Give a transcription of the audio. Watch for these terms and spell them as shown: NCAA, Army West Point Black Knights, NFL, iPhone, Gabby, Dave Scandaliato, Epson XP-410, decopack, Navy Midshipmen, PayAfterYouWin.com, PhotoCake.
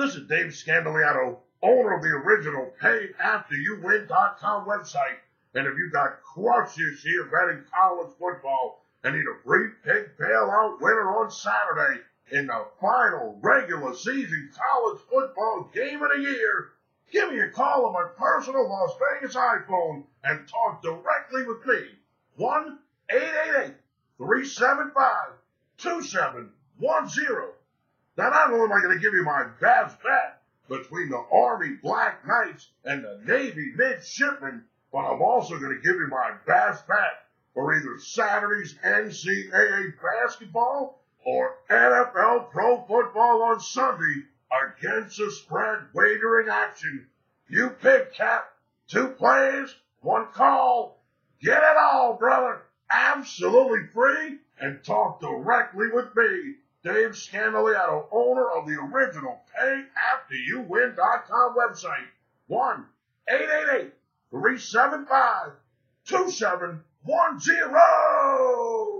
This is Dave Scandaliato, owner of the original PayAfterYouWin.com website. And if you've got crushes here betting college football and need a free pick bailout winner on Saturday in the final regular season college football game of the year, give me a call on my personal Las Vegas iPhone and talk directly with me. 1-888-375-2710. Now, not only am I going to give you my best bet between the Army Black Knights and the Navy Midshipmen, but I'm also going to give you my best bet for either Saturday's NCAA basketball or NFL pro football on Sunday against the spread wagering action. You pick, Cap. 2 plays, 1 call. Get it all, brother. Absolutely free, and talk directly with me, Dave Scandaliato, owner of the original PayAfterYouWin.com website. 1-888-375-2710.